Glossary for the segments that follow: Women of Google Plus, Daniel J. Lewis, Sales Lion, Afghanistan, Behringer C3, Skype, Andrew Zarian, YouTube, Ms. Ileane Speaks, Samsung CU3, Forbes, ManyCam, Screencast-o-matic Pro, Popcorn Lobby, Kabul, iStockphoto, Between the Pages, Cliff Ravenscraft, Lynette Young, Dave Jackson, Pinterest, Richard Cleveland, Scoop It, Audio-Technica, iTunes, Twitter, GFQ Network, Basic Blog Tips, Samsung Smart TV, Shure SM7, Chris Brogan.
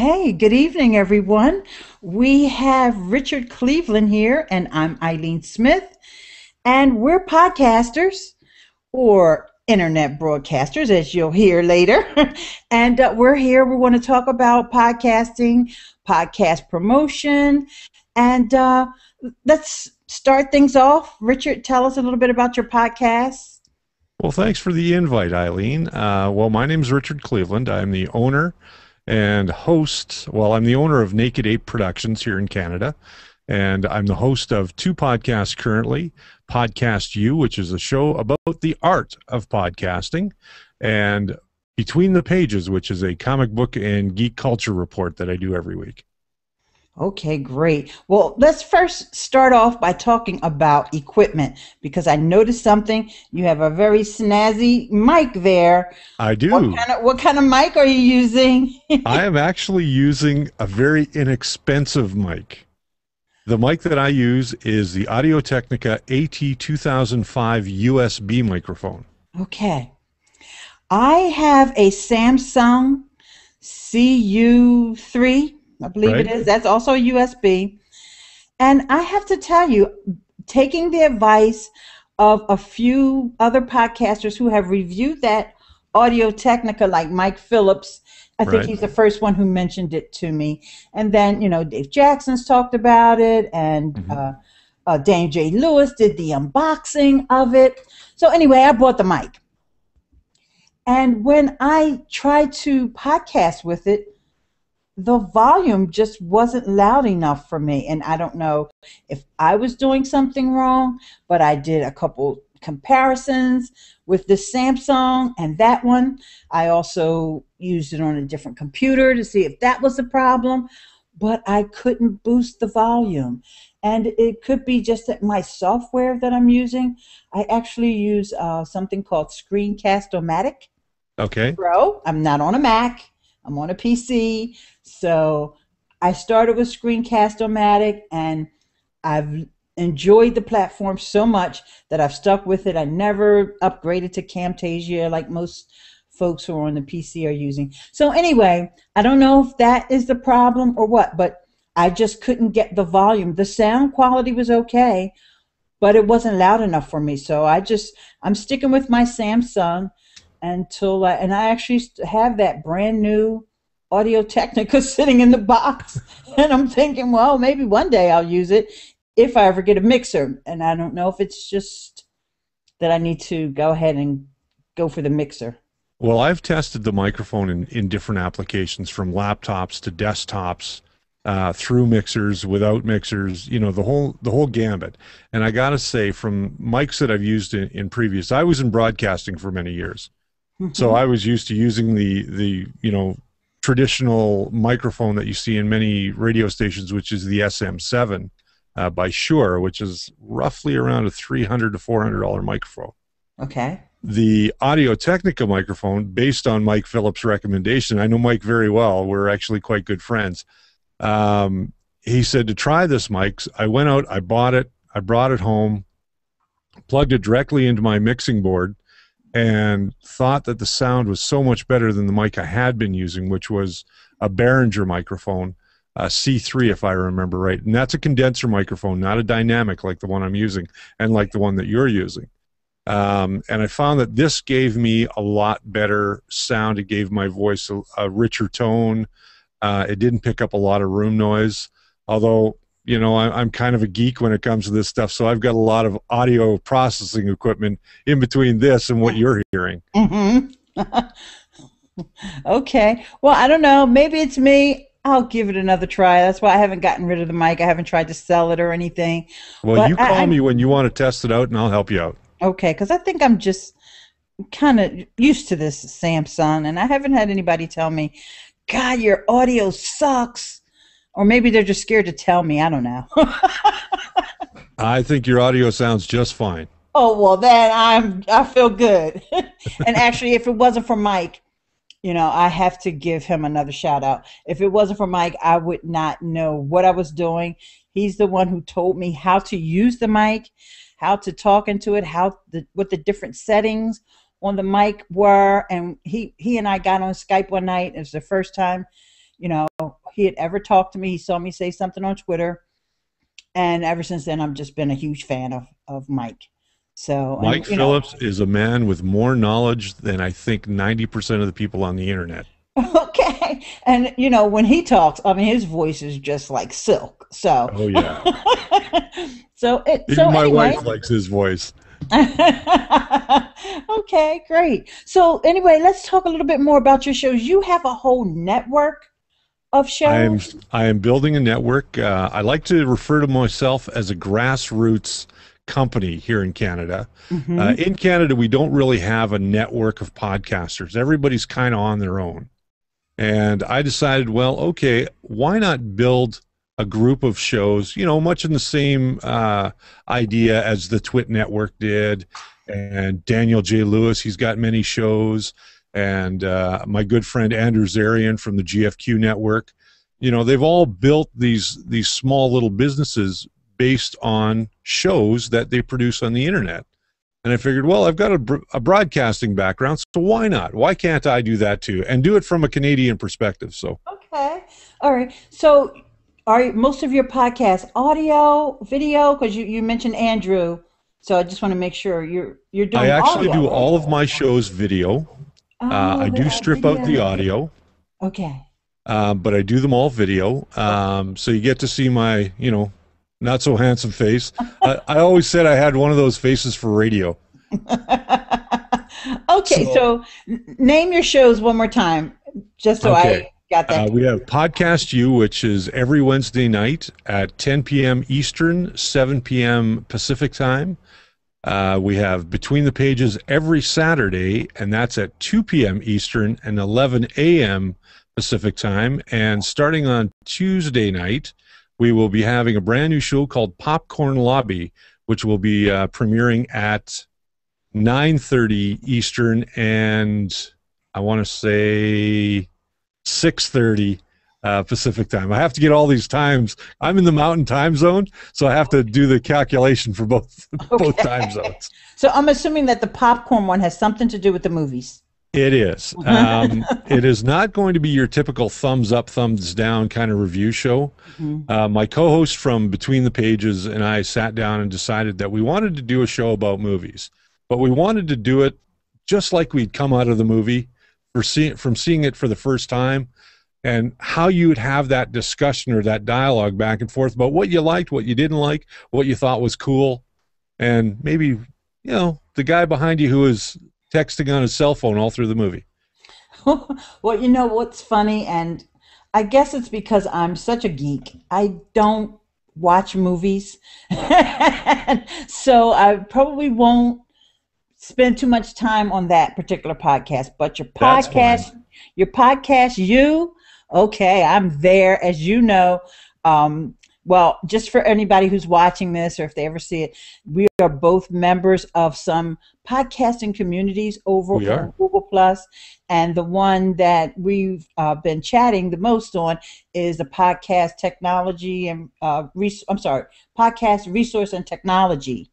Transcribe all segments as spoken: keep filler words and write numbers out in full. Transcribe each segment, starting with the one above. Hey, good evening, everyone. We have Richard Cleveland here, and I'm Ileane Smith, and we're podcasters, or internet broadcasters, as you'll hear later. And uh, we're here. We want to talk about podcasting, podcast promotion, and uh, let's start things off. Richard, tell us a little bit about your podcast. Well, thanks for the invite, Ileane. Uh, well, my name is Richard Cleveland. I'm the owner and host, well, I'm the owner of Naked Ape Productions here in Canada, and I'm the host of two podcasts currently, Podcast U, which is a show about the art of podcasting, and Between the Pages, which is a comic book and geek culture report that I do every week. Okay, great. Well, let's first start off by talking about equipment, because I noticed something. You have a very snazzy mic there. I do. What kind of, what kind of mic are you using? I am actually using a very inexpensive mic. The mic that I use is the Audio-Technica A T two thousand five U S B microphone. Okay. I have a Samsung C U three. I believe right. It is. That's also a U S B. And I have to tell you, taking the advice of a few other podcasters who have reviewed that Audio-Technica, like Mike Phillips, I think right. he's the first one who mentioned it to me. And then, you know, Dave Jackson's talked about it, and mm-hmm. uh, uh, Daniel J. Lewis did the unboxing of it. So anyway, I bought the mic. And when I tried to podcast with it, the volume just wasn't loud enough for me, and I don't know if I was doing something wrong, but I did a couple comparisons with the Samsung and that one. I also used it on a different computer to see if that was the problem, but I couldn't boost the volume. And it could be just that my software that I'm using, I actually use uh, something called Screencast-o-matic okay. Pro. I'm not on a Mac. I'm on a P C, so I started with Screencast-o-matic, and I've enjoyed the platform so much that I've stuck with it. I never upgraded to Camtasia like most folks who are on the P C are using. So anyway, I don't know if that is the problem or what, but I just couldn't get the volume. The sound quality was okay, but it wasn't loud enough for me, so I just, I'm sticking with my Samsung. Until I, and I actually have that brand new Audio-Technica sitting in the box, and I'm thinking, well, maybe one day I'll use it if I ever get a mixer. And I don't know if it's just that I need to go ahead and go for the mixer. Well, I've tested the microphone in, in different applications, from laptops to desktops, uh, through mixers, without mixers, you know, the whole the whole gambit. And I gotta say, from mics that I've used in, in previous, I was in broadcasting for many years. So I was used to using the, the you know, traditional microphone that you see in many radio stations, which is the S M seven uh, by Shure, which is roughly around a three hundred to four hundred dollar microphone. Okay. The Audio-Technica microphone, based on Mike Phillips' recommendation, I know Mike very well. We're actually quite good friends. Um, he said to try this mic. I went out, I bought it, I brought it home, plugged it directly into my mixing board, and thought that the sound was so much better than the mic I had been using, which was a Behringer microphone, a C three if I remember right. And that's a condenser microphone, not a dynamic like the one I'm using and like the one that you're using. Um, and I found that this gave me a lot better sound. It gave my voice a, a richer tone. Uh, it didn't pick up a lot of room noise, although, you know, I, I'm kind of a geek when it comes to this stuff, so I've got a lot of audio processing equipment in between this and what you're hearing. Mm-hmm. Okay. Well, I don't know. Maybe it's me. I'll give it another try. That's why I haven't gotten rid of the mic. I haven't tried to sell it or anything. Well, but you call I, me when you want to test it out, and I'll help you out. Okay, because I think I'm just kind of used to this Samsung, and I haven't had anybody tell me, God, your audio sucks. Or maybe they're just scared to tell me. I don't know. I think your audio sounds just fine. Oh, well, then I'm, I feel good. And actually, if it wasn't for Mike, you know, I have to give him another shout out. If it wasn't for Mike, I would not know what I was doing. He's the one who told me how to use the mic, how to talk into it, how the, what the different settings on the mic were. And he, he and I got on Skype one night. It was the first time you know, he had ever talked to me. He saw me say something on Twitter. And ever since then, I've just been a huge fan of, of Mike. So Mike and, Phillips know. is a man with more knowledge than I think ninety percent of the people on the internet. Okay. And, you know, when he talks, I mean, his voice is just like silk. So. Oh, yeah. so it, Even so my anyway. wife likes his voice. Okay, great. So anyway, let's talk a little bit more about your shows. You have a whole network of shows. I am, I am building a network. Uh, I like to refer to myself as a grassroots company here in Canada. Mm-hmm. uh, in Canada, we don't really have a network of podcasters. Everybody's kind of on their own. And I decided, well, okay, why not build a group of shows, you know, much in the same uh, idea as the Twit Network did, and Daniel J. Lewis, he's got many shows, and uh, my good friend Andrew Zarian from the G F Q Network. You know, they've all built these, these small little businesses based on shows that they produce on the internet. And I figured, well, I've got a, a broadcasting background, so why not? Why can't I do that too? And do it from a Canadian perspective, so. Okay, all right, so are most of your podcasts audio, video? Because you, you mentioned Andrew, so I just want to make sure you're you're doing. I actually audio. do all of my shows video. Oh, uh, I do strip video. out the audio. Okay. Uh, but I do them all video, um, so you get to see my, you know, not so handsome face. I, I always said I had one of those faces for radio. Okay, so, so name your shows one more time, just so okay. I. Got that. Uh, we have Podcast U, which is every Wednesday night at ten P M Eastern, seven P M Pacific time. Uh, we have Between the Pages every Saturday, and that's at two P M Eastern and eleven A M Pacific time. And starting on Tuesday night, we will be having a brand new show called Popcorn Lobby, which will be uh, premiering at nine thirty Eastern, and I want to say six thirty uh, Pacific time. I have to get all these times. I'm in the mountain time zone, so I have to do the calculation for both okay. both time zones. So I'm assuming that the popcorn one has something to do with the movies. It is. Um, it is not going to be your typical thumbs up, thumbs down kind of review show. Mm-hmm. uh, my co-host from Between the Pages and I sat down and decided that we wanted to do a show about movies, but we wanted to do it just like we'd come out of the movie. See, from seeing it for the first time, and how you would have that discussion or that dialogue back and forth about what you liked, what you didn't like, what you thought was cool, and maybe, you know, the guy behind you who was texting on his cell phone all through the movie. Well, you know what's funny, and I guess it's because I'm such a geek. I don't watch movies, so I probably won't spend too much time on that particular podcast, but your podcast, your podcast, you, okay, I'm there, as you know. Um, well, just for anybody who's watching this or if they ever see it, we are both members of some podcasting communities over on Google Plus, and the one that we've uh, been chatting the most on is the podcast technology and uh, res I'm sorry, podcast resource and technology.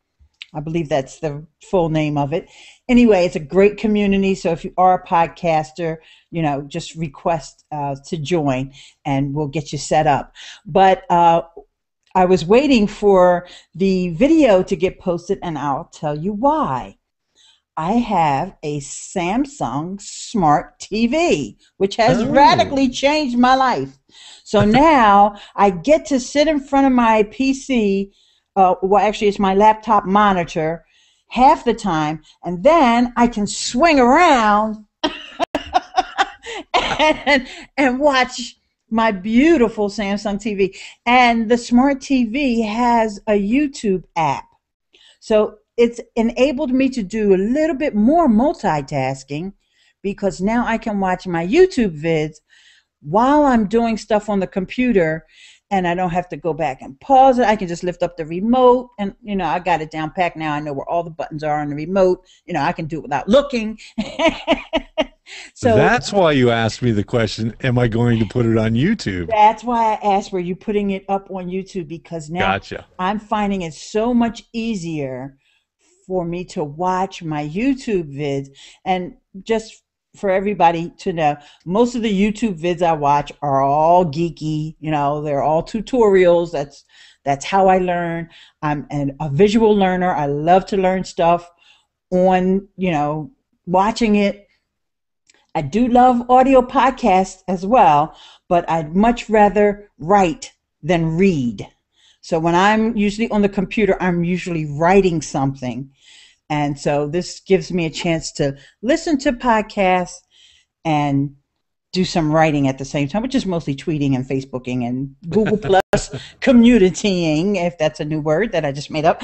I believe that's the full name of it. Anyway, it's a great community, so if you are a podcaster, you know, just request uh, to join, and we'll get you set up. But uh, I was waiting for the video to get posted, and I'll tell you why. I have a Samsung smart T V, which has oh. radically changed my life. So now I get to sit in front of my P C. Uh, well, actually, it's my laptop monitor half the time, and then I can swing around and, and watch my beautiful Samsung T V. And the smart T V has a YouTube app, so it's enabled me to do a little bit more multitasking, because now I can watch my YouTube vids while I'm doing stuff on the computer. And I don't have to go back and pause it. I can just lift up the remote, and, you know, I got it down packed now. I know where all the buttons are on the remote. You know, I can do it without looking. So that's why you asked me the question, am I going to put it on YouTube? That's why I asked, were you putting it up on YouTube? Because now gotcha. I'm finding it so much easier for me to watch my YouTube vids. And just for everybody to know. Most of the YouTube vids I watch are all geeky, you know, they're all tutorials. That's that's how I learn. I'm an, a visual learner. I love to learn stuff on, you know, watching it. I do love audio podcasts as well, but I'd much rather write than read. So when I'm usually on the computer, I'm usually writing something. And so this gives me a chance to listen to podcasts and do some writing at the same time, which is mostly tweeting and Facebooking and Google Plus communitying, if that's a new word that I just made up.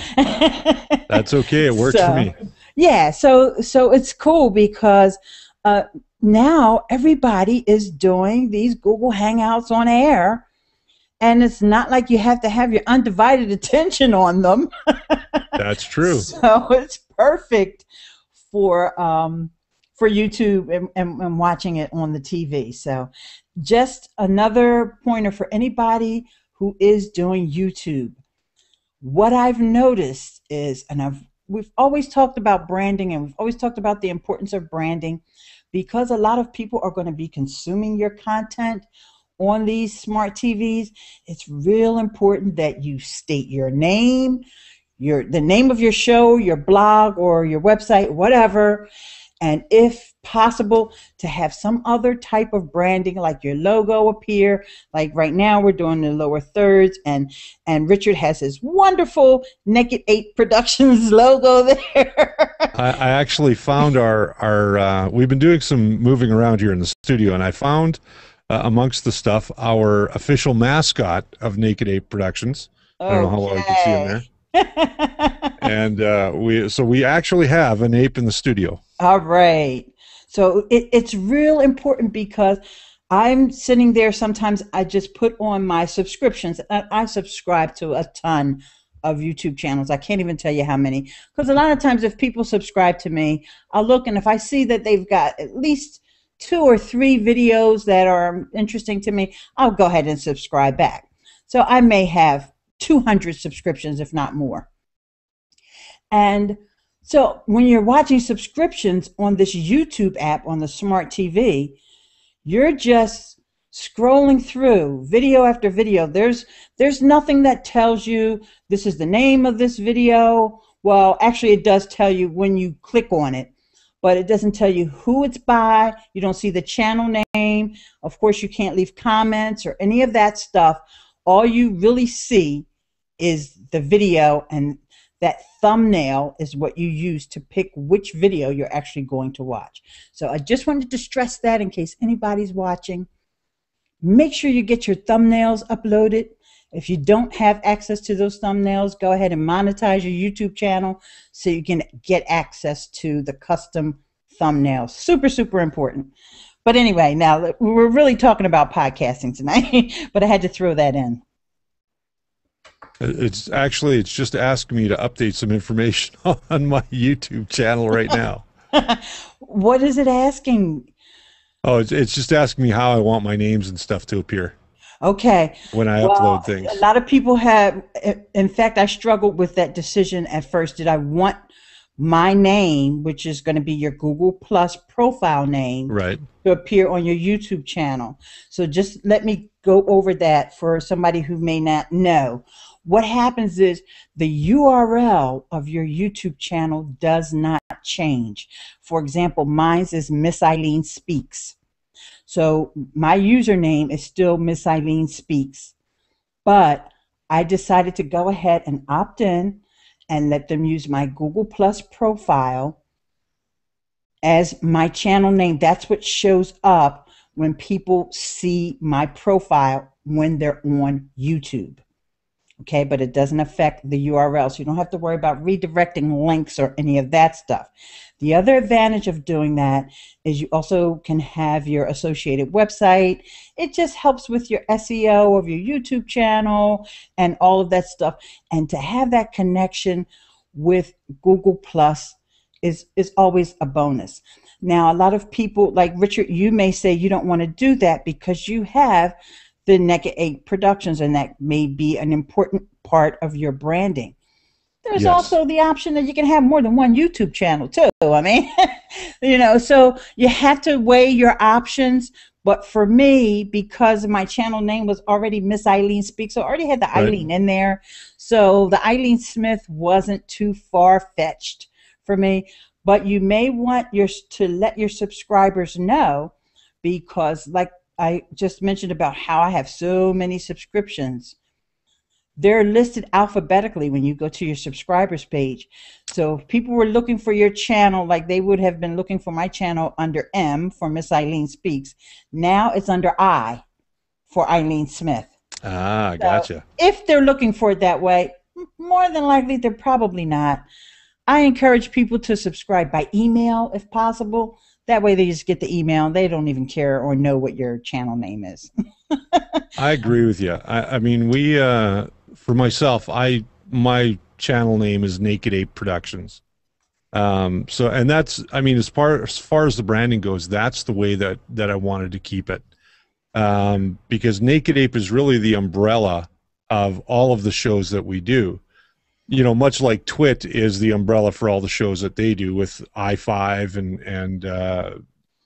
That's okay. It works so, for me. Yeah. So, so it's cool because uh, now everybody is doing these Google Hangouts on air, and it's not like you have to have your undivided attention on them. That's true. So it's perfect for um, for YouTube and, and, and watching it on the T V. So just another pointer for anybody who is doing YouTube. What I've noticed is, and I've, we've always talked about branding, and we've always talked about the importance of branding, because a lot of people are going to be consuming your content on these smart T Vs. It's real important that you state your name, your the name of your show, your blog, or your website, whatever, and if possible, to have some other type of branding, like your logo appear. Like right now, we're doing the lower thirds, and and Richard has his wonderful Naked Ape Productions logo there. I, I actually found our our uh, we've been doing some moving around here in the studio, and I found, Uh, amongst the stuff, our official mascot of Naked Ape Productions. Okay. I don't know how well you can see him there. And uh, we, so we actually have an ape in the studio. All right. So it, it's real important, because I'm sitting there sometimes, I just put on my subscriptions. I, I subscribe to a ton of YouTube channels. I can't even tell you how many. Because a lot of times if people subscribe to me, I'll look, and if I see that they've got at least two or three videos that are interesting to me, I'll go ahead and subscribe back. So I may have two hundred subscriptions, if not more. And so when you're watching subscriptions on this YouTube app on the smart T V, you're just scrolling through video after video. There's, there's nothing that tells you this is the name of this video. Well, actually it does tell you when you click on it, but it doesn't tell you who it's by. You don't see the channel name. Of course, you can't leave comments or any of that stuff. All you really see is the video, and that thumbnail is what you use to pick which video you're actually going to watch. So I just wanted to stress that in case anybody's watching. Make sure you get your thumbnails uploaded. If you don't have access to those thumbnails, go ahead and monetize your YouTube channel so you can get access to the custom thumbnails. Super, super important. But anyway, now we're really talking about podcasting tonight, but I had to throw that in. It's actually, it's just asking me to update some information on my YouTube channel right now. What is it asking? Oh, it's, it's just asking me how I want my names and stuff to appear. Okay. When I well, upload things. A lot of people have, in fact, I struggled with that decision at first. Did I want my name, which is going to be your Google Plus profile name, right, to appear on your YouTube channel? So just let me go over that for somebody who may not know. What happens is the U R L of your YouTube channel does not change. For example, mine is Miz Ileane Speaks. So my username is still Miz Ileane Speaks, but I decided to go ahead and opt in and let them use my Google Plus profile as my channel name. That's what shows up when people see my profile when they're on YouTube. Okay, but it doesn't affect the U R L, so you don't have to worry about redirecting links or any of that stuff. The other advantage of doing that is you also can have your associated website. It just helps with your S E O of your YouTube channel and all of that stuff. And to have that connection with Google Plus is, is always a bonus. Now, a lot of people, like Richard, you may say you don't want to do that because you have the Naked Ape Productions, and that may be an important part of your branding. There's yes. also the option that you can have more than one YouTube channel, too. I mean, you know, so you have to weigh your options. But for me, because my channel name was already Miz Ileane Speaks, so I already had the right. Ileane in there. So the Ileane Smith wasn't too far-fetched for me. But you may want your to let your subscribers know, because like I just mentioned about how I have so many subscriptions. They're listed alphabetically when you go to your subscribers page. So if people were looking for your channel, like they would have been looking for my channel under M for Miz Ileane Speaks, now it's under I for Ileane Smith. Ah, so gotcha. If they're looking for it that way, more than likely they're probably not. I encourage people to subscribe by email if possible. That way they just get the email and they don't even care or know what your channel name is. I agree with you. I, I mean, we... Uh... For myself, I my channel name is Naked Ape Productions. Um, so, and that's, I mean, as far as far as the branding goes, that's the way that that I wanted to keep it, um, because Naked Ape is really the umbrella of all of the shows that we do. You know, much like Twit is the umbrella for all the shows that they do with i five and and uh,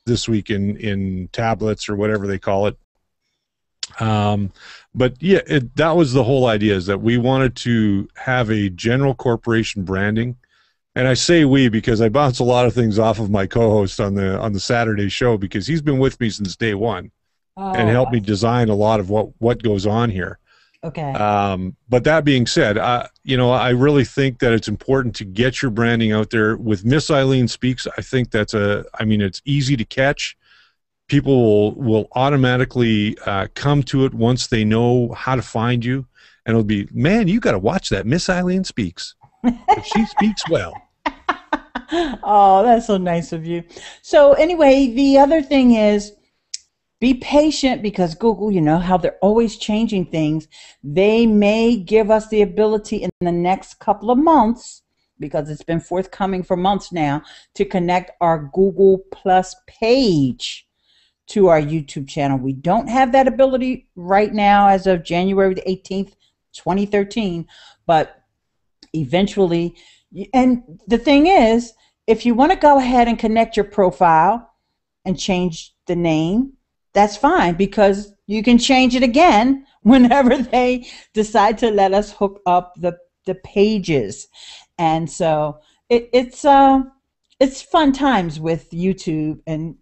This Week in in Tablets or whatever they call it. Um, but yeah, it, that was the whole idea, is that we wanted to have a general corporation branding. And I say we because I bounce a lot of things off of my co-host on the on the Saturday show, because he's been with me since day one oh, and helped me design a lot of what what goes on here. Okay. Um, but that being said, I, you know, I really think that it's important to get your branding out there. With Miz Ileane Speaks, I think that's a, I mean, it's easy to catch. People will, will automatically uh, come to it once they know how to find you. And it'll be, man, you got to watch that Miz Ileane Speaks. She speaks well. Oh, that's so nice of you. So anyway, the other thing is be patient, because Google, you know how they're always changing things. They may give us the ability in the next couple of months, because it's been forthcoming for months now, to connect our Google Plus page to our YouTube channel. We don't have that ability right now as of January the eighteenth twenty thirteen, but eventually. And the thing is, if you want to go ahead and connect your profile and change the name, that's fine, because you can change it again whenever they decide to let us hook up the, the pages. And so it, it's uh, it's fun times with YouTube, and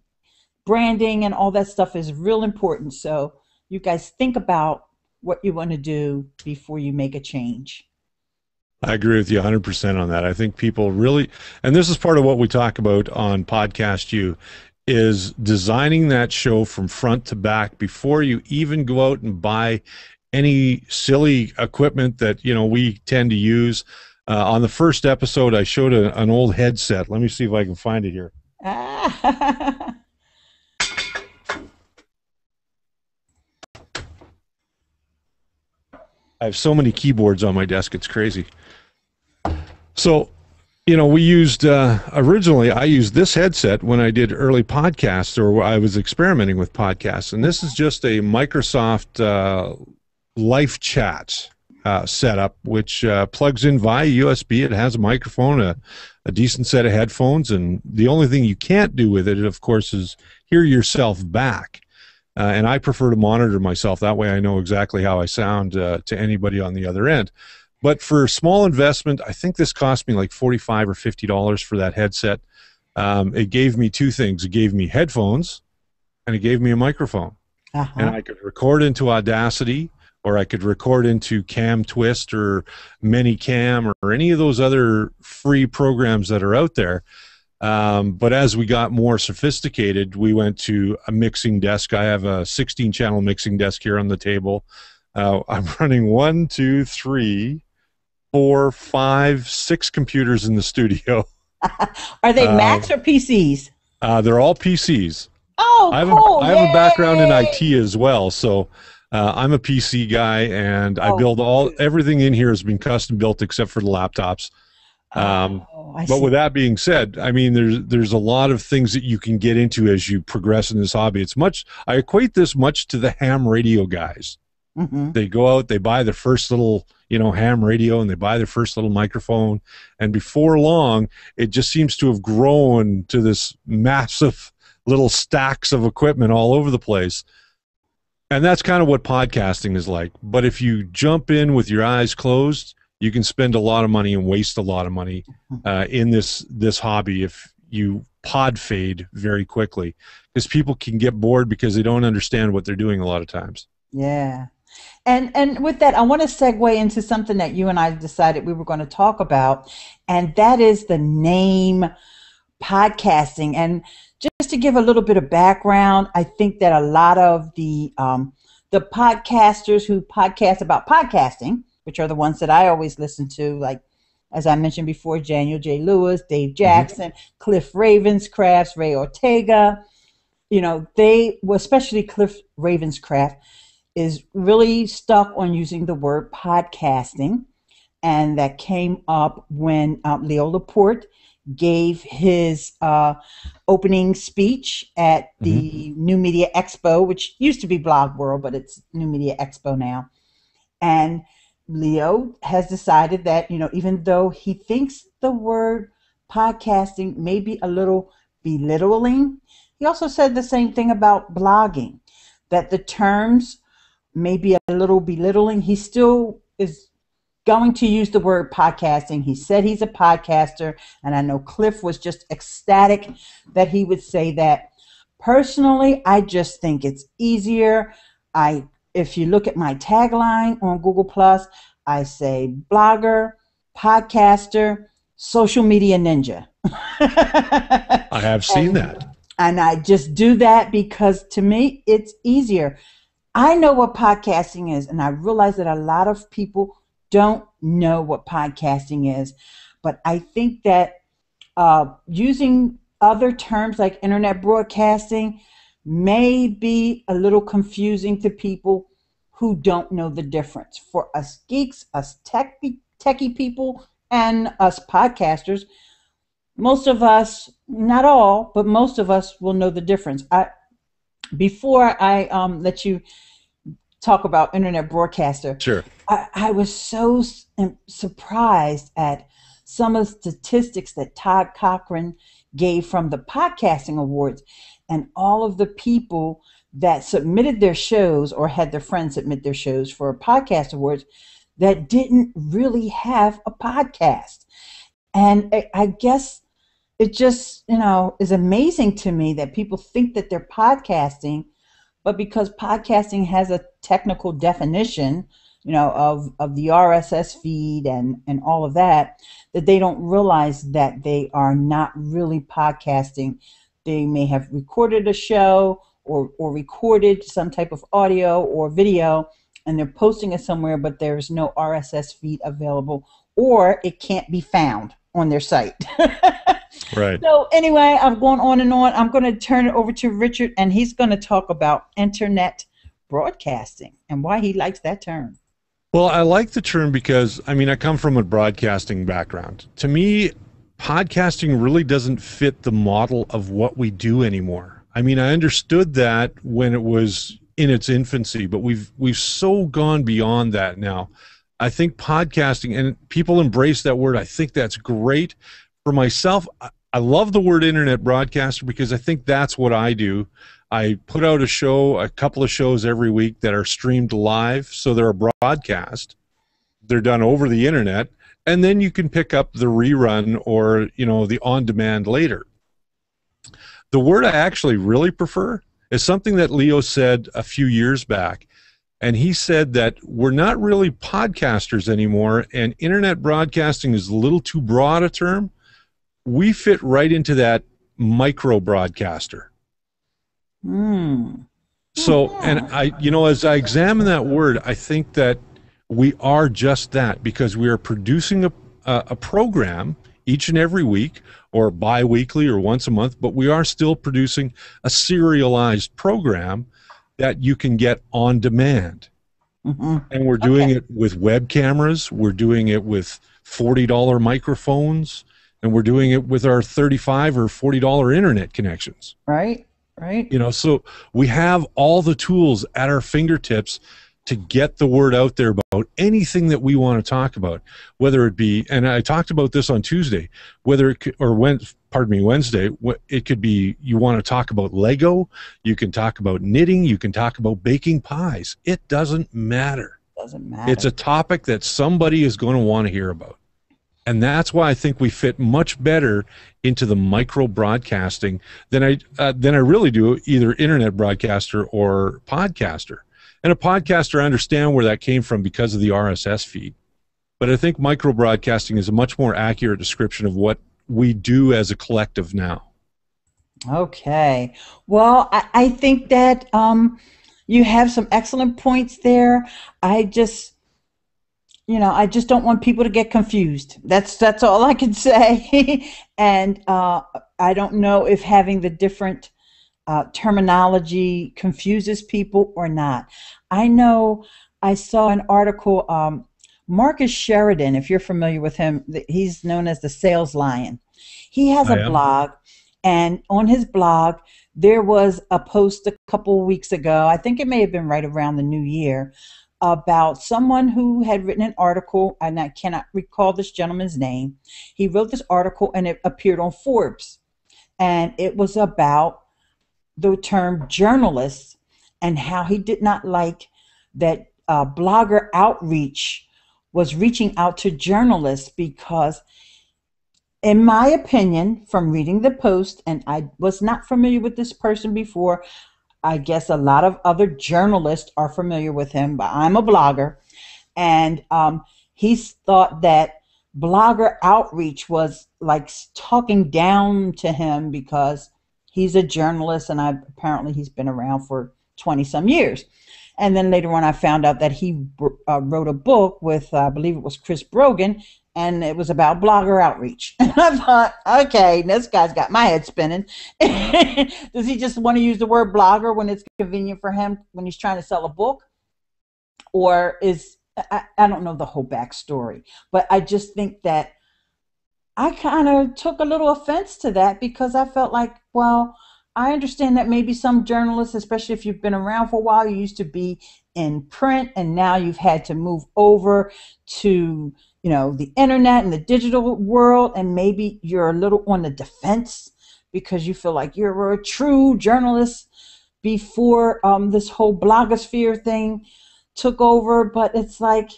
branding and all that stuff is real important. So you guys think about what you want to do before you make a change. I agree with you one hundred percent on that. I think people really, and this is part of what we talk about on Podcast U, is designing that show from front to back before you even go out and buy any silly equipment that, you know, we tend to use. Uh, on the first episode, I showed a, an old headset. Let me see if I can find it here. I have so many keyboards on my desk, it's crazy. So, you know, we used, uh, originally I used this headset when I did early podcasts, or I was experimenting with podcasts, and this is just a Microsoft uh, Life Chat uh, setup, which uh, plugs in via U S B. It has a microphone, a, a decent set of headphones, and the only thing you can't do with it, of course, is hear yourself back. Uh, and I prefer to monitor myself. That way I know exactly how I sound uh, to anybody on the other end. But for a small investment, I think this cost me like forty-five or fifty dollars for that headset. Um, it gave me two things. It gave me headphones, and it gave me a microphone. Uh-huh. And I could record into Audacity, or I could record into Cam Twist or ManyCam, or, or any of those other free programs that are out there. Um, but as we got more sophisticated, we went to a mixing desk. I have a sixteen channel mixing desk here on the table. Uh, I'm running one, two, three, four, five, six computers in the studio. Are they uh, Macs or P Cs? Uh, they're all P Cs. Oh, I have, cool. a, I have a background in I T as well, so uh, I'm a P C guy, and I oh, build all everything in here has been custom built except for the laptops. Um, oh, but see. With that being said, I mean, there's there's a lot of things that you can get into as you progress in this hobby. It's much I equate this much to the ham radio guys. Mm-hmm. They go out, they buy the first little, you know, ham radio, and they buy their first little microphone. And before long, it just seems to have grown to this massive little stacks of equipment all over the place. And that's kind of what podcasting is like. But if you jump in with your eyes closed, you can spend a lot of money and waste a lot of money uh, in this this hobby if you pod fade very quickly, because people can get bored because they don't understand what they're doing a lot of times. Yeah. And, and with that, I want to segue into something that you and I decided we were going to talk about, and that is the name podcasting. And just to give a little bit of background, I think that a lot of the, um, the podcasters who podcast about podcasting, which are the ones that I always listen to, like, as I mentioned before, Daniel J. Lewis, Dave Jackson, mm-hmm. Cliff Ravenscraft, Ray Ortega, you know, they, well, especially Cliff Ravenscraft, is really stuck on using the word podcasting, and that came up when uh, Leo Laporte gave his uh, opening speech at the mm-hmm. New Media Expo, which used to be Blog World, but it's New Media Expo now. And Leo has decided that, you know, even though he thinks the word podcasting may be a little belittling, he also said the same thing about blogging, that the terms may be a little belittling. He still is going to use the word podcasting. He said he's a podcaster, and I know Cliff was just ecstatic that he would say that. Personally, I just think it's easier. I If you look at my tagline on Google Plus, I say blogger, podcaster, social media ninja. I have seen and, that. And I just do that because to me it's easier. I know what podcasting is, and I realize that a lot of people don't know what podcasting is. But I think that uh, using other terms like internet broadcasting may be a little confusing to people who don't know the difference. For us geeks, us tech, techie people, and us podcasters, most of us, not all, but most of us will know the difference. I, before I um, let you talk about internet broadcaster, sure. I, I was so surprised at some of the statistics that Todd Cochrane gave from the Podcasting Awards, and all of the people that submitted their shows or had their friends submit their shows for Podcast Awards that didn't really have a podcast. And I, I guess it just, you know, is amazing to me that people think that they're podcasting, but because podcasting has a technical definition, you know, of, of the R S S feed and, and all of that, that they don't realize that they are not really podcasting. They may have recorded a show or, or recorded some type of audio or video, and they're posting it somewhere, but there's no R S S feed available, or it can't be found on their site. Right. So anyway, I've gone on and on. I'm going to turn it over to Richard, and he's going to talk about internet broadcasting and why he likes that term. Well, I like the term because, I mean, I come from a broadcasting background. To me, podcasting really doesn't fit the model of what we do anymore. I mean, I understood that when it was in its infancy, but we've we've so gone beyond that now. I think podcasting, and people embrace that word, I think that's great. For myself, I love the word internet broadcaster because I think that's what I do. I put out a show, a couple of shows every week that are streamed live, so they're a broadcast. They're done over the internet. And then you can pick up the rerun or, you know, the on-demand later. The word I actually really prefer is something that Leo said a few years back. And he said that we're not really podcasters anymore, and internet broadcasting is a little too broad a term. We fit right into that micro-broadcaster. Mm. So, yeah. And I, you know, as I examine that word, I think that we are just that, because we are producing a, a, a program each and every week or bi-weekly or once a month, but we are still producing a serialized program that you can get on demand. Mm-hmm. And we're doing okay. it with web cameras. We're doing it with forty dollar microphones, and we're doing it with our thirty-five or forty dollar internet connections. Right, right. You know, so we have all the tools at our fingertips to get the word out there about anything that we want to talk about, whether it be, and I talked about this on Tuesday, whether it could, or when, pardon me, Wednesday, it could be you want to talk about Lego, you can talk about knitting, you can talk about baking pies. It doesn't matter. Doesn't matter. It's a topic that somebody is going to want to hear about. And that's why I think we fit much better into the micro broadcasting than I uh, than I really do either internet broadcaster or podcaster. And a podcaster, I understand where that came from because of the R S S feed. But I think micro broadcasting is a much more accurate description of what we do as a collective now. Okay. Well, I, I think that um, you have some excellent points there. I just... You know, I just don't want people to get confused. That's that's all I can say. And uh, I don't know if having the different uh, terminology confuses people or not. I know I saw an article, um, Marcus Sheridan, if you're familiar with him, he's known as the Sales Lion. He has a blog, and on his blog, there was a post a couple weeks ago, I think it may have been right around the new year, about someone who had written an article, and I cannot recall this gentleman's name. He wrote this article, and it appeared on Forbes. And it was about the term journalist and how he did not like that uh, blogger outreach was reaching out to journalists because, in my opinion, from reading the post, and I was not familiar with this person before, I guess a lot of other journalists are familiar with him, but I'm a blogger, and um, he thought that blogger outreach was like talking down to him because he's a journalist, and I, apparently he's been around for twenty some years. And then later on I found out that he uh, wrote a book with, uh, I believe it was Chris Brogan, and it was about blogger outreach. And I thought, okay, this guy's got my head spinning. Does he just want to use the word blogger when it's convenient for him when he's trying to sell a book? Or is, I, I don't know the whole backstory, but I just think that I kind of took a little offense to that because I felt like, well, I understand that maybe some journalists, especially if you've been around for a while, you used to be in print, and now you've had to move over to, you know, the internet and the digital world, and maybe you're a little on the defense because you feel like you're a true journalist before um, this whole blogosphere thing took over. But it's like,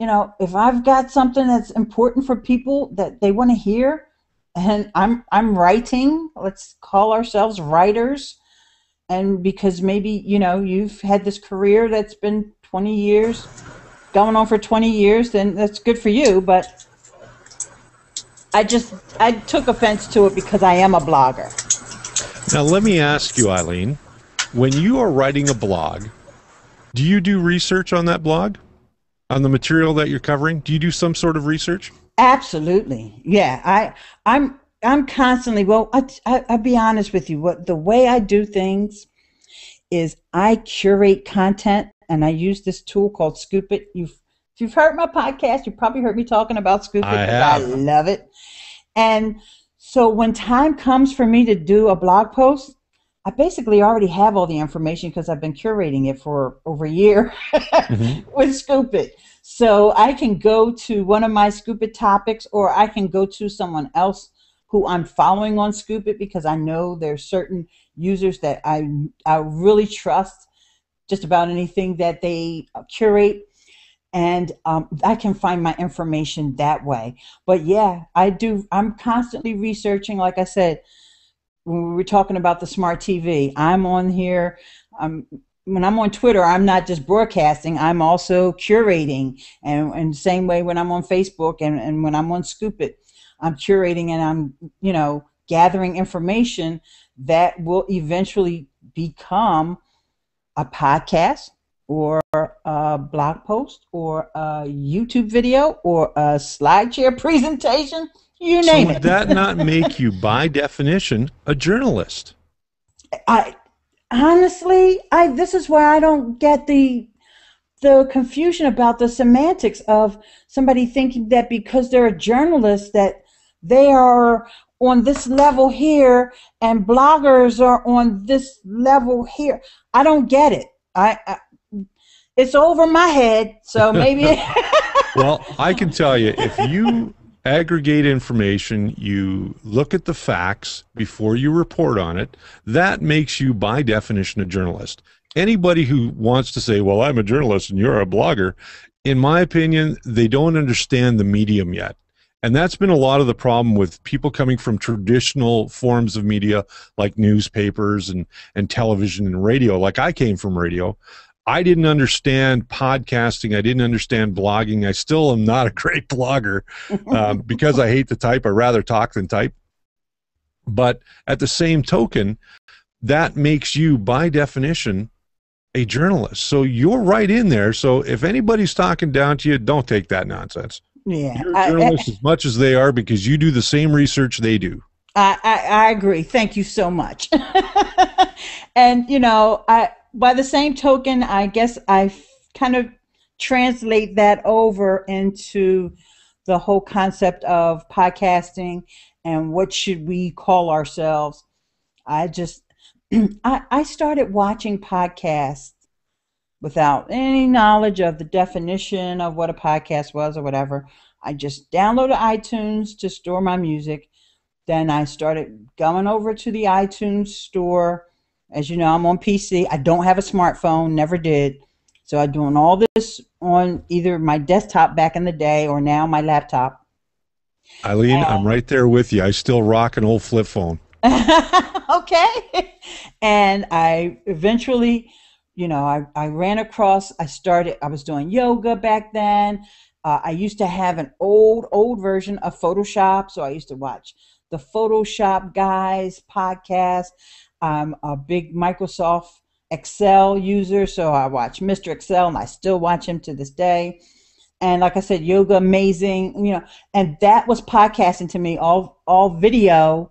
you know, if I've got something that's important for people that they want to hear, and I'm I'm writing, let's call ourselves writers, and because maybe, you know, you've had this career that's been twenty years, going on for twenty years, then that's good for you, but I just, I took offense to it because I am a blogger. Now let me ask you, Ileane, when you are writing a blog, do you do research on that blog? On the material that you're covering? Do you do some sort of research? Absolutely, yeah. I, I'm, I'm constantly. Well, I, I, I'll be honest with you. What the way I do things is I curate content, and I use this tool called Scoop It. You've, if you've heard my podcast, you probably heard me talking about Scoop It. I have. I love it. And so when time comes for me to do a blog post, I basically already have all the information because I've been curating it for over a year mm-hmm. with Scoop It. So I can go to one of my Scoop It topics, or I can go to someone else who I'm following on Scoop It, because I know there's certain users that I, I really trust just about anything that they curate, and um, I can find my information that way. But yeah, I do. I'm constantly researching. Like I said, when we were talking about the smart T V, I'm on here. I'm When I'm on Twitter, I'm not just broadcasting, I'm also curating. And, and same way when I'm on Facebook and, and when I'm on Scoop It, I'm curating, and I'm, you know, gathering information that will eventually become a podcast or a blog post or a YouTube video or a SlideShare presentation, you name it. So would that not make you, by definition, a journalist? I... Honestly, I this is where I don't get the the confusion about the semantics of somebody thinking that because they're a journalist that they are on this level here and bloggers are on this level here. I don't get it. I, I it's over my head, so maybe. Well, I can tell you, if you aggregate information, you look at the facts before you report on it, that makes you, by definition, a journalist. Anybody who wants to say, well, I'm a journalist and you're a blogger, in my opinion, they don't understand the medium yet. And that's been a lot of the problem with people coming from traditional forms of media like newspapers and, and television and radio. Like I came from radio. I didn't understand podcasting. I didn't understand blogging. I still am not a great blogger um, because I hate to type. I'd rather talk than type. But at the same token, that makes you, by definition, a journalist. So you're right in there. So if anybody's talking down to you, don't take that nonsense. Yeah, you're a journalist I, I, as much as they are because you do the same research they do. I, I, I agree. Thank you so much. And, you know, I by the same token, I guess I kind of translate that over into the whole concept of podcasting and what should we call ourselves. I just, I, I started watching podcasts without any knowledge of the definition of what a podcast was or whatever. I just downloaded iTunes to store my music. Then I started going over to the iTunes store. As you know, I'm on P C. I don't have a smartphone, never did. So I'm doing all this on either my desktop back in the day or now my laptop. Ileane, and I'm right there with you. I still rock an old flip phone. Okay. And I eventually, you know, I, I ran across, I started, I was doing yoga back then. Uh, I used to have an old, old version of Photoshop, so I used to watch the Photoshop Guys podcast. I'm a big Microsoft Excel user, so I watch Mister Excel, and I still watch him to this day. And like I said, yoga, amazing, you know, and that was podcasting to me, all, all video.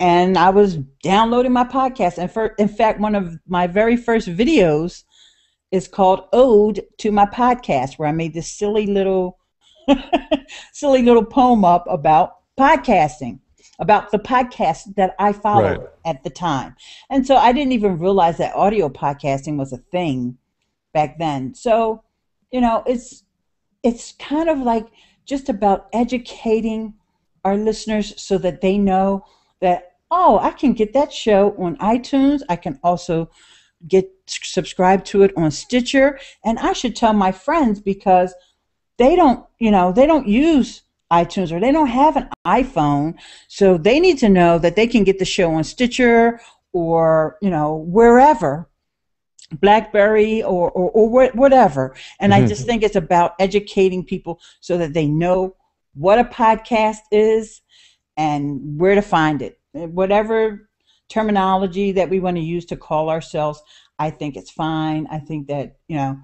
And I was downloading my podcast. And for, in fact, one of my very first videos is called Ode to My Podcast, where I made this silly little silly little poem up about podcasting, about the podcast that I followed right at the time. And so I didn't even realize that audio podcasting was a thing back then. So, you know, it's it's kind of like just about educating our listeners so that they know that, oh, I can get that show on iTunes. I can also get subscribe to it on Stitcher, and I should tell my friends because they don't, you know, they don't use iTunes or they don't have an iPhone, so they need to know that they can get the show on Stitcher or, you know, wherever, BlackBerry or or, or whatever. And mm-hmm. I just think it's about educating people so that they know what a podcast is and where to find it. Whatever terminology that we want to use to call ourselves, I think it's fine. I think that, you know,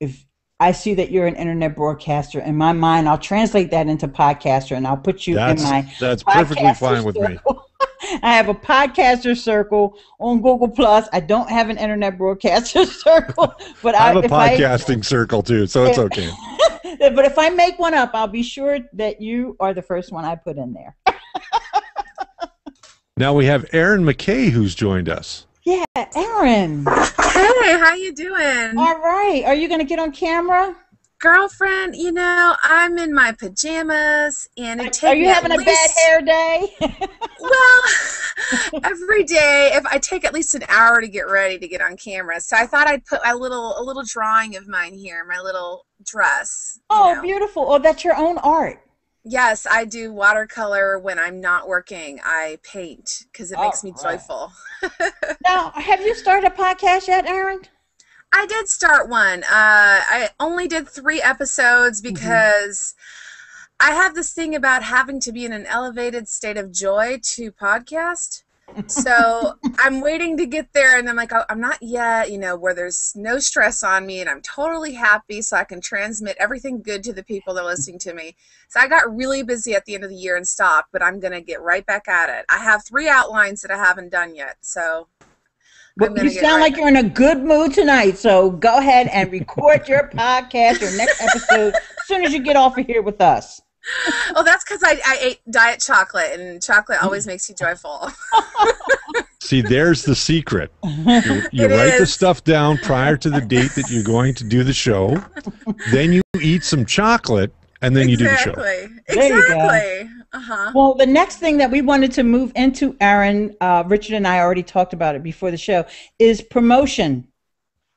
if I see that you're an internet broadcaster, in my mind, I'll translate that into podcaster, and I'll put you that's, in my That's perfectly fine circle. With me. I have a podcaster circle on Google Plus. I don't have an internet broadcaster circle, but I have I, a if podcasting I, circle too, so it's okay. But if I make one up, I'll be sure that you are the first one I put in there. Now we have Aaron McKay who's joined us. Yeah, Aaron. Hey, how you doing? All right. Are you going to get on camera? Girlfriend, you know, I'm in my pajamas. And it Are you having least... a bad hair day? Well, every day if I take at least an hour to get ready to get on camera. So I thought I'd put a little a little drawing of mine here, my little dress. Oh, know. Beautiful. Oh, that's your own art. Yes, I do watercolor when I'm not working. I paint because it All makes me right. joyful. Now, have you started a podcast yet, Aaron? I did start one. Uh, I only did three episodes because mm-hmm. I have this thing about having to be in an elevated state of joy to podcast. So I'm waiting to get there, and I'm like, I'm not yet, you know, where there's no stress on me, and I'm totally happy so I can transmit everything good to the people that are listening to me. So I got really busy at the end of the year and stopped, but I'm going to get right back at it. I have three outlines that I haven't done yet, so well, I'm you get sound right like back. You're in a good mood tonight, so go ahead and record your podcast or next episode as soon as you get off of here with us. Well, that's because I, I ate diet chocolate, and chocolate always makes you joyful. See, there's the secret. You, you write is. the stuff down prior to the date that you're going to do the show. Then you eat some chocolate, and then exactly. you do the show. Exactly. Uh-huh. Well, the next thing that we wanted to move into, Aaron, uh, Richard and I already talked about it before the show, is promotion.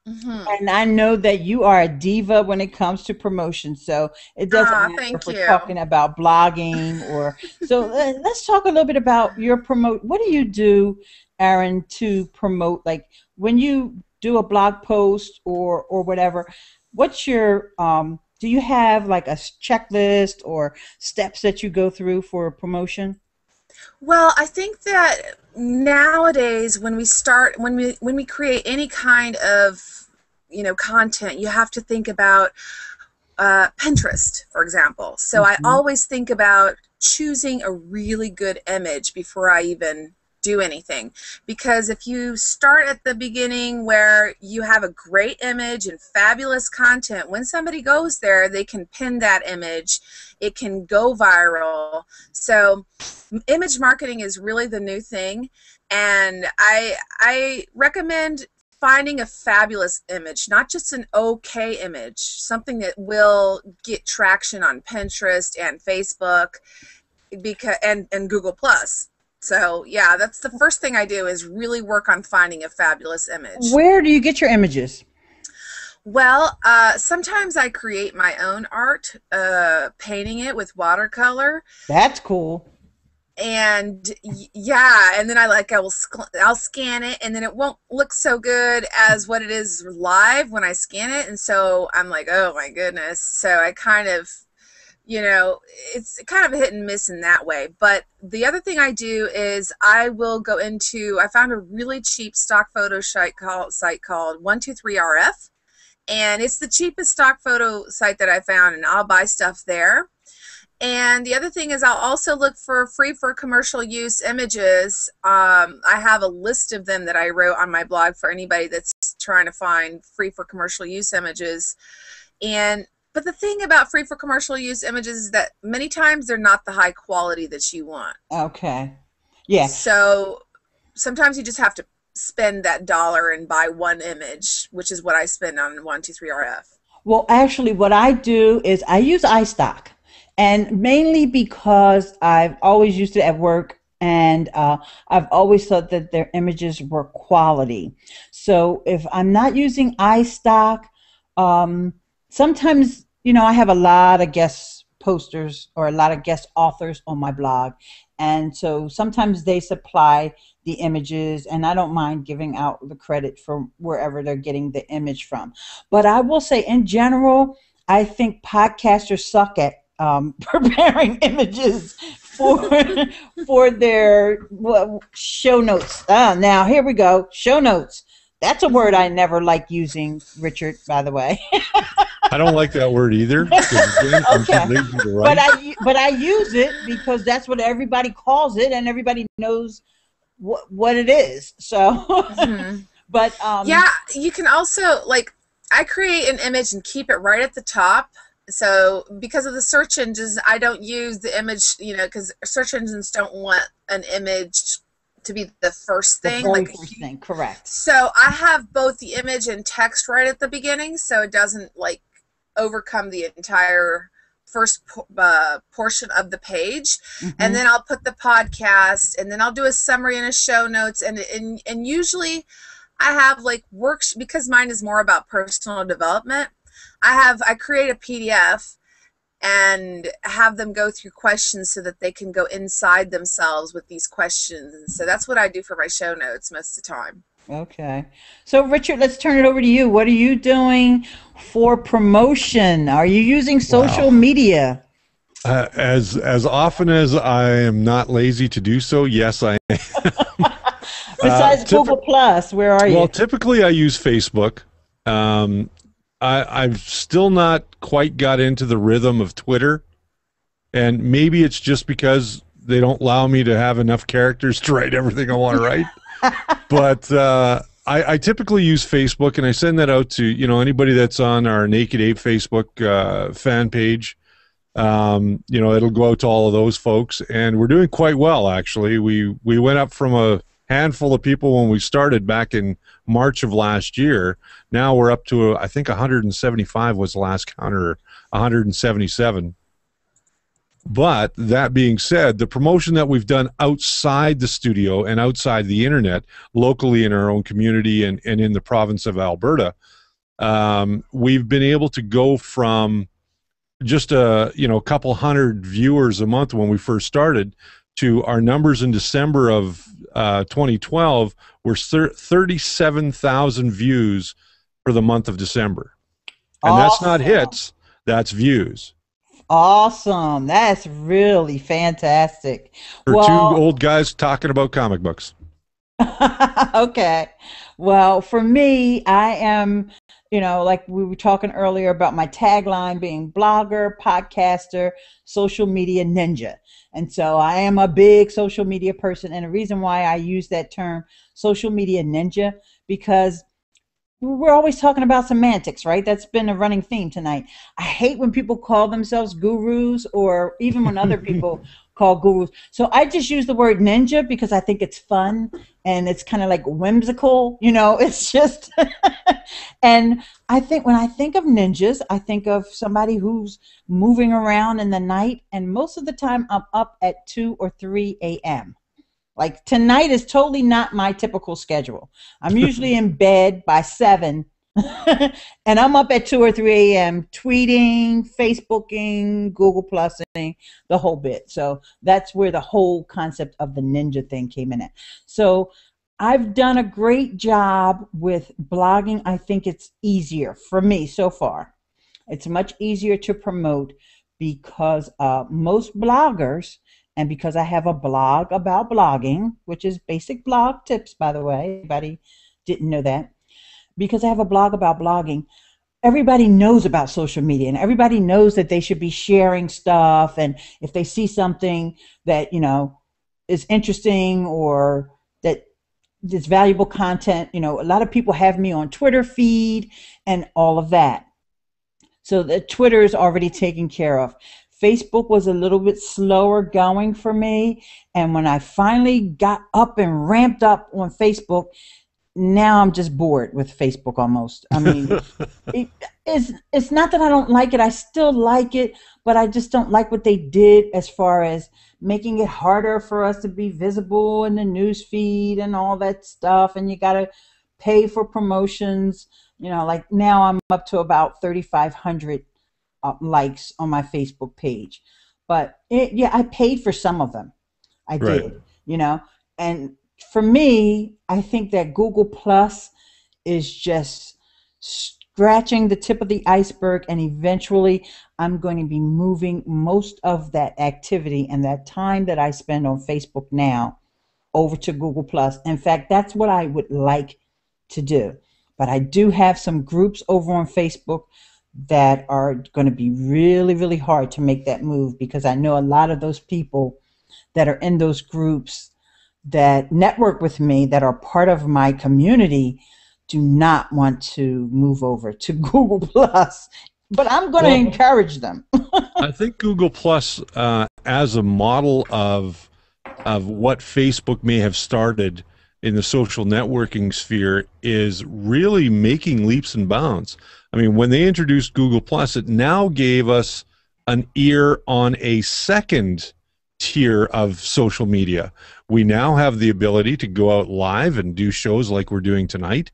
Mm-hmm. And I know that you are a diva when it comes to promotion, so it doesn't ah, matter if we're you. talking about blogging or so. Let's talk a little bit about your promote. What do you do, Aaron, to promote? Like when you do a blog post or or whatever, what's your um, do you have like a checklist or steps that you go through for promotion? Well, I think that nowadays when we start when we when we create any kind of you know content, you have to think about uh, Pinterest, for example. So mm-hmm. I always think about choosing a really good image before I even do anything, because if you start at the beginning where you have a great image and fabulous content, when somebody goes there, they can pin that image. It can go viral. So image marketing is really the new thing, and I, I recommend finding a fabulous image, not just an okay image, something that will get traction on Pinterest and Facebook because, and, and Google Plus. So, yeah, that's the first thing I do is really work on finding a fabulous image. Where do you get your images? Well, uh, sometimes I create my own art, uh, painting it with watercolor. That's cool. And, yeah, and then I like I will I'll scan it, and then it won't look so good as what it is live when I scan it. And so I'm like, oh, my goodness. So I kind of... You know, it's kind of a hit and miss in that way. But the other thing I do is I will go into, I found a really cheap stock photo site called, site called one two three R F. And it's the cheapest stock photo site that I found, and I'll buy stuff there. And the other thing is I'll also look for free for commercial use images. Um, I have a list of them that I wrote on my blog for anybody that's trying to find free for commercial use images. And But the thing about free for commercial use images is that many times they're not the high quality that you want. Okay. Yeah. So sometimes you just have to spend that dollar and buy one image, which is what I spend on one two three R F. Well, actually, what I do is I use iStock, and mainly because I've always used it at work, and uh, I've always thought that their images were quality. So if I'm not using iStock, um, sometimes, you know, I have a lot of guest posters or a lot of guest authors on my blog, and so sometimes they supply the images, and I don't mind giving out the credit for wherever they're getting the image from. But I will say, in general, I think podcasters suck at um, preparing images for for their well, show notes. Ah, now, here we go, show notes. That's a word I never like using, Richard, by the way. I don't like that word either. Okay. But I but I use it because that's what everybody calls it, and everybody knows what what it is. So, mm-hmm. but um, yeah, you can also like I create an image and keep it right at the top. So because of the search engines, I don't use the image, you know, because search engines don't want an image to be the first thing, the like first thing. Correct. So I have both the image and text right at the beginning, so it doesn't like overcome the entire first po uh, portion of the page. Mm-hmm. And then I'll put the podcast, and then I'll do a summary and a show notes, and and and usually I have like works because mine is more about personal development. I have I create a P D F and have them go through questions so that they can go inside themselves with these questions. And so that's what I do for my show notes most of the time. Okay. So, Richard, let's turn it over to you. What are you doing for promotion? Are you using social wow. media? Uh, as, as often as I am not lazy to do so, yes, I am. Besides uh, Google Plus, where are you? Well, typically I use Facebook. Um, I, I've still not quite got into the rhythm of Twitter, and maybe it's just because they don't allow me to have enough characters to write everything I want to write. But uh, I, I typically use Facebook, and I send that out to you know anybody that's on our Naked Ape Facebook uh, fan page. Um, you know, it'll go out to all of those folks, and we're doing quite well actually. We we went up from a handful of people when we started back in March of last year. Now we're up to, I think, one hundred seventy-five was the last counter, one hundred seventy-seven. But that being said, the promotion that we've done outside the studio and outside the internet, locally in our own community and, and in the province of Alberta, um, we've been able to go from just a you know a couple hundred viewers a month when we first started to our numbers in December of uh, twenty twelve were thirty-seven thousand views for the month of December. And awesome. That's not hits, that's views. Awesome. That's really fantastic. For well, two old guys talking about comic books. Okay. Well, for me, I am, you know, like we were talking earlier about my tagline being blogger, podcaster, social media ninja. And so I am a big social media person. And the reason why I use that term, social media ninja, because we're always talking about semantics, right? That's been a running theme tonight. I hate when people call themselves gurus, or even when other people call gurus. So I just use the word ninja because I think it's fun and it's kind of like whimsical, you know, it's just and I think when I think of ninjas, I think of somebody who's moving around in the night, and most of the time I'm up at two or three A M Like, tonight is totally not my typical schedule. I'm usually in bed by seven, and I'm up at two or three A M tweeting, Facebooking, Google Plusing, the whole bit. So that's where the whole concept of the ninja thing came in at. So I've done a great job with blogging. I think it's easier for me so far. It's much easier to promote because uh, most bloggers, and because I have a blog about blogging, which is basic blog tips, by the way, anybody didn't know that, because I have a blog about blogging, everybody knows about social media, and everybody knows that they should be sharing stuff, and if they see something that, you know, is interesting or that is valuable content, you know, a lot of people have me on Twitter feed and all of that. So the Twitter is already taken care of. Facebook was a little bit slower going for me, and when I finally got up and ramped up on Facebook, now I'm just bored with Facebook almost. I mean, it, it's, it's not that I don't like it. I still like it, but I just don't like what they did as far as making it harder for us to be visible in the news feed and all that stuff, and you got to pay for promotions. You know, like now I'm up to about thirty-five hundred Uh, likes on my Facebook page, but it, yeah, I paid for some of them. I right. did, you know. And for me, I think that Google Plus is just scratching the tip of the iceberg, and eventually, I'm going to be moving most of that activity and that time that I spend on Facebook now over to Google Plus. In fact, that's what I would like to do. But I do have some groups over on Facebook that are going to be really, really hard to make that move, because I know a lot of those people that are in those groups that network with me, that are part of my community, do not want to move over to Google Plus. But I'm going well, to encourage them. I think Google Plus, uh, as a model of, of what Facebook may have started in the social networking sphere, is really making leaps and bounds. I mean, when they introduced Google Plus, it now gave us an ear on a second tier of social media. We now have the ability to go out live and do shows like we're doing tonight.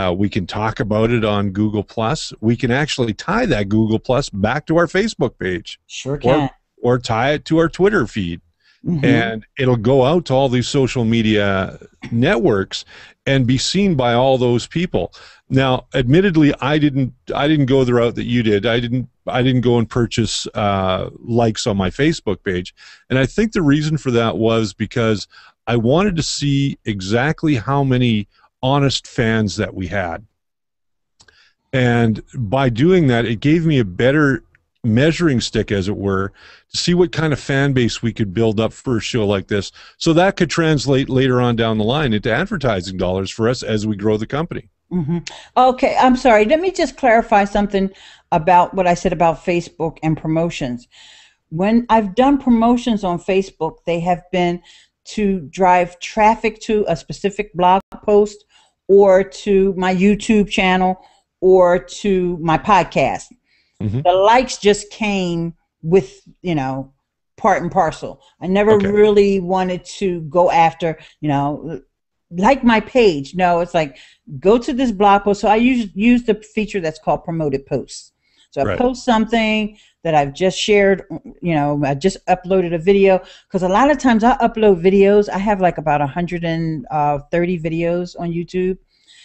Uh, we can talk about it on Google Plus. We can actually tie that Google Plus back to our Facebook page. Sure can. Or, or tie it to our Twitter feed. Mm-hmm. And it'll go out to all these social media networks and be seen by all those people. Now, admittedly, I didn't I didn't go the route that you did. I didn't I didn't go and purchase uh, likes on my Facebook page. And I think the reason for that was because I wanted to see exactly how many honest fans that we had. And by doing that, it gave me a better measuring stick, as it were, to see what kind of fan base we could build up for a show like this, so that could translate later on down the line into advertising dollars for us as we grow the company. Mm-hmm. Okay, I'm sorry. Let me just clarify something about what I said about Facebook and promotions. When I've done promotions on Facebook, they have been to drive traffic to a specific blog post or to my YouTube channel or to my podcast. Mm-hmm. The likes just came with, you know, part and parcel. I never okay. really wanted to go after, you know, like my page. No, it's like go to this blog post. So I use, use the feature that's called promoted posts. So I right. post something that I've just shared, you know, I just uploaded a video. Because a lot of times I upload videos. I have like about one hundred thirty videos on YouTube.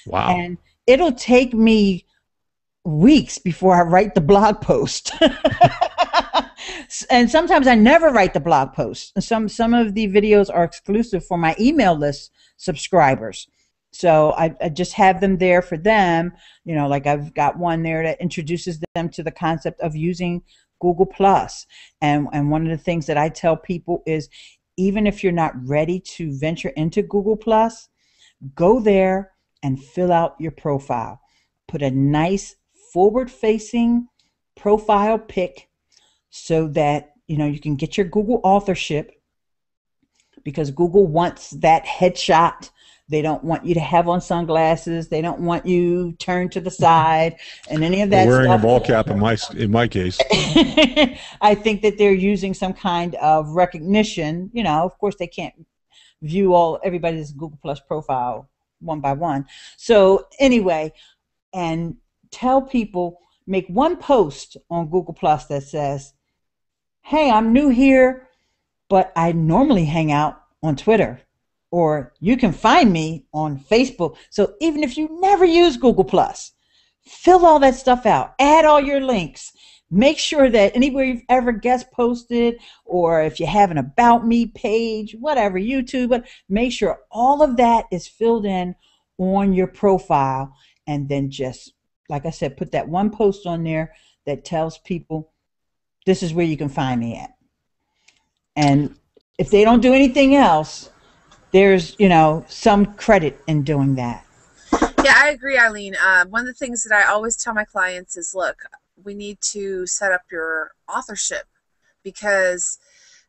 Wow. And it'll take me weeks before I write the blog post. And sometimes I never write the blog post. Some, some of the videos are exclusive for my email list subscribers. So I, I just have them there for them. You know, like I've got one there that introduces them to the concept of using Google Plus. And, and one of the things that I tell people is even if you're not ready to venture into Google Plus, go there and fill out your profile. Put a nice forward-facing profile pic so that, you know, you can get your Google authorship because Google wants that headshot. They don't want you to have on sunglasses. They don't want you turned to the side and any of that We're wearing stuff. A ball cap in my, in my case. I think that they're using some kind of recognition. You know, of course, they can't view all everybody's Google Plus profile one by one. So anyway, and tell people, make one post on Google Plus that says, hey, I'm new here, but I normally hang out on Twitter. Or you can find me on Facebook. So even if you never use Google Plus, fill all that stuff out. Add all your links. Make sure that anywhere you've ever guest posted or if you have an About Me page, whatever, YouTube, but make sure all of that is filled in on your profile. And then just, like I said, put that one post on there that tells people, this is where you can find me at. And if they don't do anything else, there's, you know, some credit in doing that. Yeah, I agree, Ileane. Uh, one of the things that I always tell my clients is, look, we need to set up your authorship because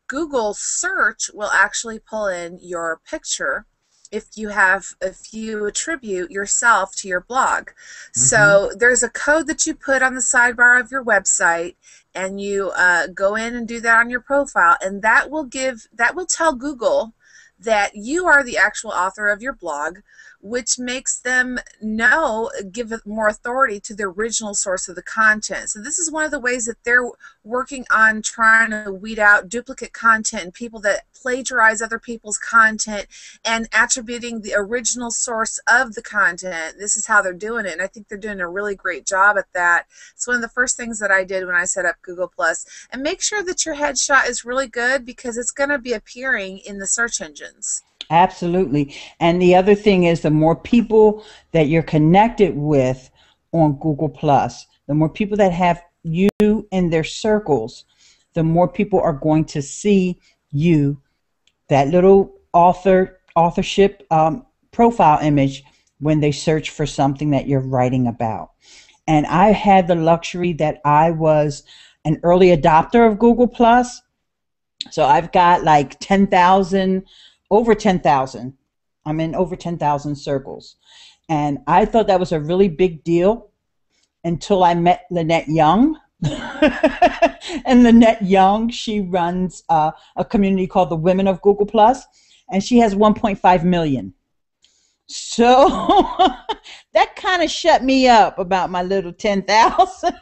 Google search will actually pull in your picture if you have, if you attribute yourself to your blog. Mm-hmm. So there's a code that you put on the sidebar of your website and you uh, go in and do that on your profile, and that will give, that will tell Google that you are the actual author of your blog, which makes them know, give it more authority to the original source of the content. So this is one of the ways that they're working on trying to weed out duplicate content and people that plagiarize other people's content and attributing the original source of the content. This is how they're doing it, and I think they're doing a really great job at that. It's one of the first things that I did when I set up Google Plus. And make sure that your headshot is really good because it's going to be appearing in the search engines. Absolutely. And the other thing is the more people that you're connected with on Google Plus, the more people that have you in their circles, the more people are going to see you. That little author authorship um, profile image when they search for something that you're writing about. And I had the luxury that I was an early adopter of Google Plus. So I've got like ten thousand over ten thousand. I'm in over ten thousand circles. And I thought that was a really big deal until I met Lynette Young. And Lynette Young, she runs uh, a community called the Women of Google Plus, and she has one point five million. So that kind of shut me up about my little ten thousand.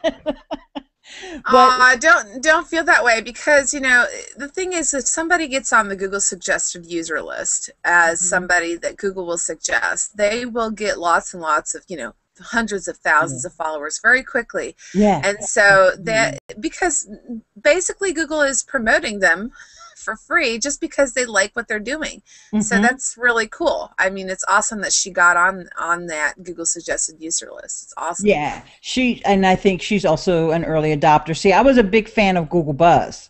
Uh, don't don't feel that way because, you know, the thing is if somebody gets on the Google suggested user list as mm-hmm. somebody that Google will suggest, they will get lots and lots of, you know, hundreds of thousands mm-hmm. of followers very quickly. Yeah. And so that because basically Google is promoting them for free just because they like what they're doing. Mm-hmm. So that's really cool. I mean, it's awesome that she got on on that Google suggested user list. It's awesome. Yeah. She and I think she's also an early adopter. See, I was a big fan of Google Buzz.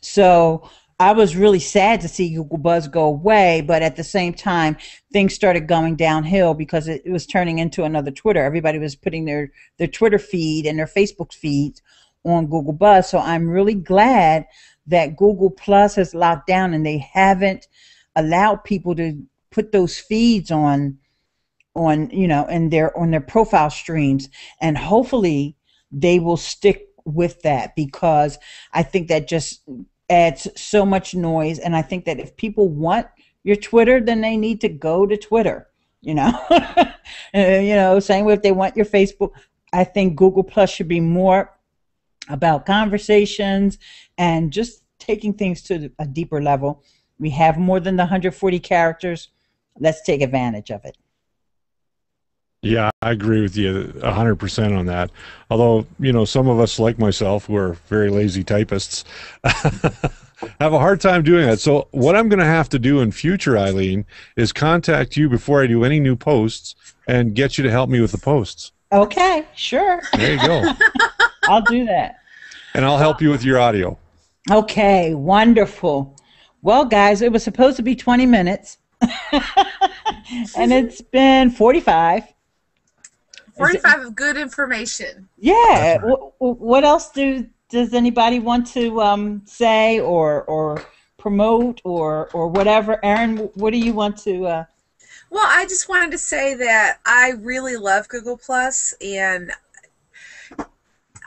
So I was really sad to see Google Buzz go away, but at the same time, things started going downhill because it, it was turning into another Twitter. Everybody was putting their their Twitter feed and their Facebook feeds on Google Buzz. So I'm really glad that Google Plus has locked down and they haven't allow people to put those feeds on, on you know, in their on their profile streams, and hopefully they will stick with that, because I think that just adds so much noise. And I think that if people want your Twitter, then they need to go to Twitter. You know, you know, same way if they want your Facebook. I think Google Plus should be more about conversations and just taking things to a deeper level. We have more than the one hundred forty characters. Let's take advantage of it. Yeah, I agree with you one hundred percent on that. Although, you know, some of us, like myself, who are very lazy typists, have a hard time doing that. So what I'm going to have to do in future, Ileane, is contact you before I do any new posts and get you to help me with the posts. Okay, sure. There you go. I'll do that. And I'll help you with your audio. Okay, wonderful. Well, guys, it was supposed to be twenty minutes, and it's been forty-five. forty-five of good information. Yeah. Right. What else do does anybody want to um, say or or promote or or whatever? Aaron, what do you want to? Uh, Well, I just wanted to say that I really love Google Plus, and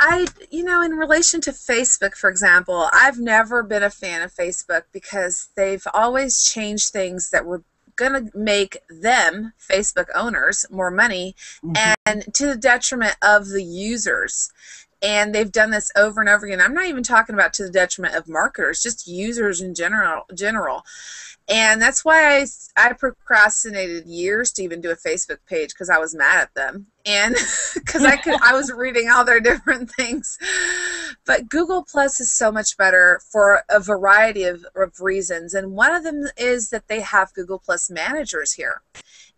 I, you know, in relation to Facebook, for example, I've never been a fan of Facebook because they've always changed things that were going to make them, Facebook owners, more money, mm-hmm. and to the detriment of the users. And they've done this over and over again. I'm not even talking about to the detriment of marketers, just users in general. general. And that's why I, I procrastinated years to even do a Facebook page, because I was mad at them, and because I could I was reading all their different things. But Google Plus is so much better for a variety of, of reasons, and one of them is that they have Google Plus managers here.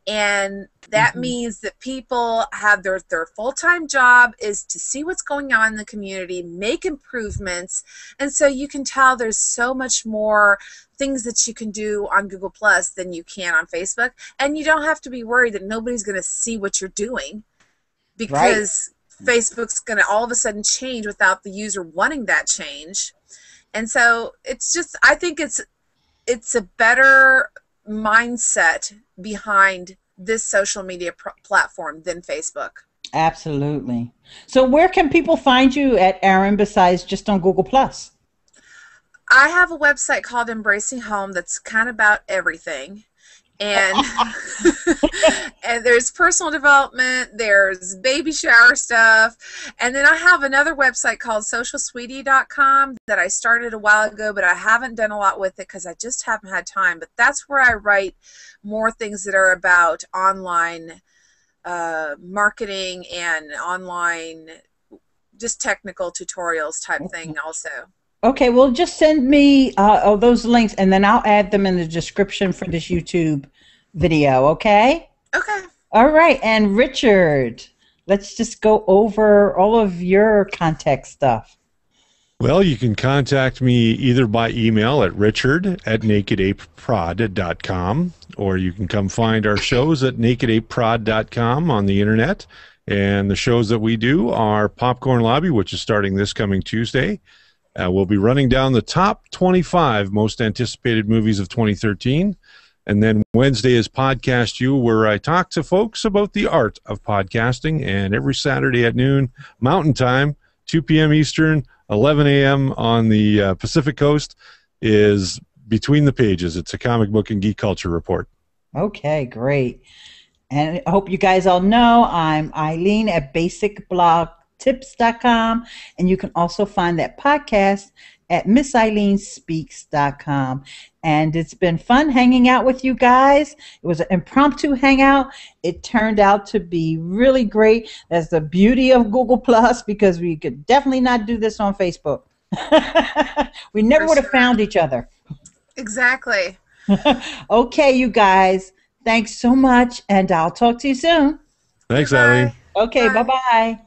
And that mm-hmm. means that people have their, their full-time job is to see what's going on in the community, make improvements, and so you can tell there's so much more things that you can do on Google Plus than you can on Facebook, and you don't have to be worried that nobody's going to see what you're doing, because right. Facebook's going to all of a sudden change without the user wanting that change. And so it's just, I think it's it's a better mindset behind this social media pr platform than Facebook. Absolutely. So where can people find you at, Aaron, besides just on Google Plus? I have a website called Embracing Home that's kind of about everything. And, and there's personal development, there's baby shower stuff, and then I have another website called social sweetie dot com that I started a while ago, but I haven't done a lot with it because I just haven't had time. But that's where I write more things that are about online uh, marketing and online just technical tutorials type thing also. Okay, well, just send me uh, all those links, and then I'll add them in the description for this YouTube video, okay? Okay. All right, and Richard, let's just go over all of your contact stuff. Well, you can contact me either by email at richard at naked ape prod dot com, or you can come find our shows at naked ape prod dot com on the Internet. And the shows that we do are Popcorn Lobby, which is starting this coming Tuesday. Uh, we'll be running down the top twenty-five most anticipated movies of twenty thirteen. And then Wednesday is Podcast U, where I talk to folks about the art of podcasting. And every Saturday at noon, Mountain Time, two P M Eastern, eleven A M on the uh, Pacific Coast, is Between the Pages. It's a comic book and geek culture report. Okay, great. And I hope you guys all know I'm Ileane at basic blog tips dot com, and you can also find that podcast at Miss Ileane Speaks dot com. And it's been fun hanging out with you guys. It was an impromptu hangout. It turned out to be really great. That's the beauty of Google Plus, because we could definitely not do this on Facebook. We never would have found each other. Exactly. Okay, you guys. Thanks so much, and I'll talk to you soon. Thanks, Ileane. Okay, bye-bye.